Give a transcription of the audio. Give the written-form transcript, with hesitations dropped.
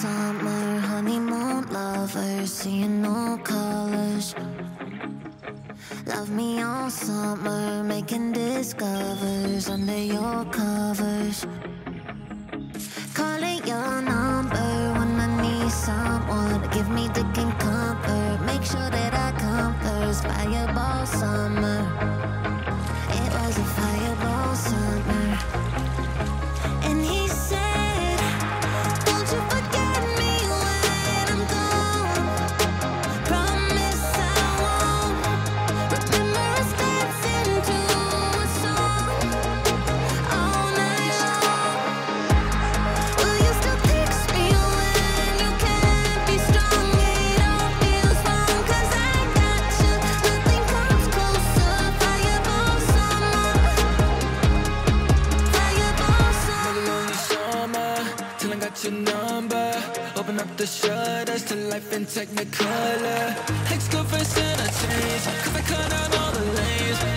summer, honeymoon lovers, seeing no colors. Love me all summer, making discovers under your covers. Calling your number when I need someone, give me dick and comfort, make sure that I come first. Fireball summer, it was a fireball summer. Your number, open up the shutters to life in technicolor. Ex-girlfriend said I changed, 'cause I cut out all the lanes.